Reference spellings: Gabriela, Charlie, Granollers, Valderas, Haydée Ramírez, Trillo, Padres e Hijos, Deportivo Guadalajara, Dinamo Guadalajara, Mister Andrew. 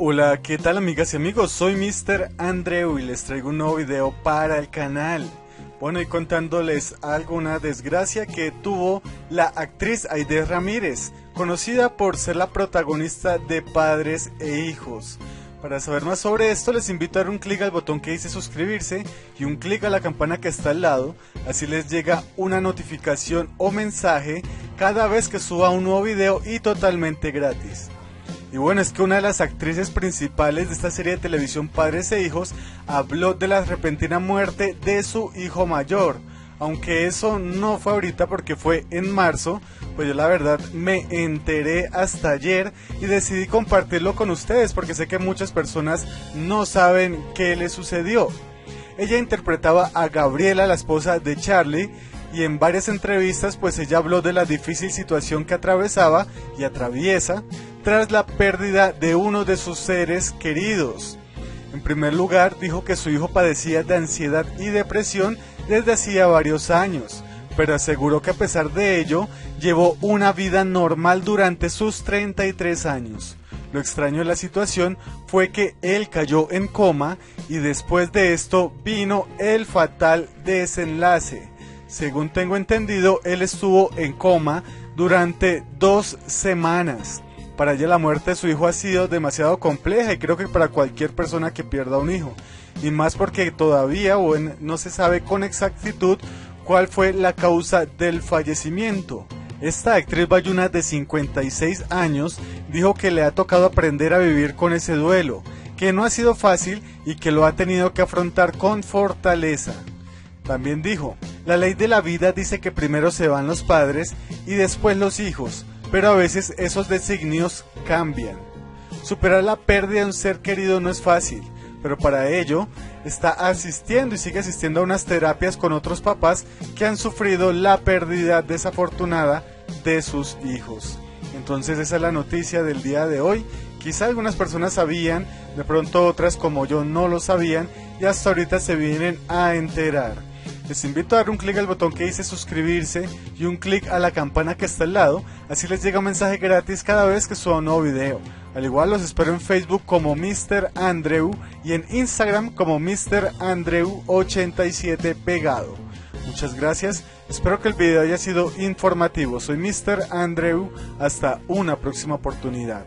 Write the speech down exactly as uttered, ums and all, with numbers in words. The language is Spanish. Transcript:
Hola, ¿qué tal amigas y amigos? Soy míster Andrew y les traigo un nuevo video para el canal. Bueno, y contándoles alguna desgracia que tuvo la actriz Haydée Ramírez, conocida por ser la protagonista de Padres e Hijos. Para saber más sobre esto les invito a dar un clic al botón que dice suscribirse y un clic a la campana que está al lado, así les llega una notificación o mensaje cada vez que suba un nuevo video y totalmente gratis. Y bueno, es que una de las actrices principales de esta serie de televisión Padres e Hijos habló de la repentina muerte de su hijo mayor. Aunque eso no fue ahorita porque fue en marzo, pues yo la verdad me enteré hasta ayer y decidí compartirlo con ustedes porque sé que muchas personas no saben qué le sucedió. Ella interpretaba a Gabriela, la esposa de Charlie, y en varias entrevistas pues ella habló de la difícil situación que atravesaba y atraviesa tras la pérdida de uno de sus seres queridos. En primer lugar, dijo que su hijo padecía de ansiedad y depresión desde hacía varios años, pero aseguró que a pesar de ello, llevó una vida normal durante sus treinta y tres años. Lo extraño de la situación fue que él cayó en coma y después de esto vino el fatal desenlace. Según tengo entendido, él estuvo en coma durante dos semanas. Para ella la muerte de su hijo ha sido demasiado compleja y creo que para cualquier persona que pierda un hijo. Y más porque todavía bueno, no se sabe con exactitud cuál fue la causa del fallecimiento. Esta actriz bayuna de cincuenta y seis años dijo que le ha tocado aprender a vivir con ese duelo, que no ha sido fácil y que lo ha tenido que afrontar con fortaleza. También dijo, la ley de la vida dice que primero se van los padres y después los hijos, pero a veces esos designios cambian. Superar la pérdida de un ser querido no es fácil, pero para ello está asistiendo y sigue asistiendo a unas terapias con otros papás que han sufrido la pérdida desafortunada de sus hijos. Entonces esa es la noticia del día de hoy. Quizá algunas personas sabían, de pronto otras como yo no lo sabían y hasta ahorita se vienen a enterar. Les invito a dar un clic al botón que dice suscribirse y un clic a la campana que está al lado, así les llega un mensaje gratis cada vez que suba un nuevo video. Al igual los espero en Facebook como míster Andrew y en Instagram como míster Andrew ochenta y siete pegado. Muchas gracias, espero que el video haya sido informativo. Soy míster Andrew, hasta una próxima oportunidad.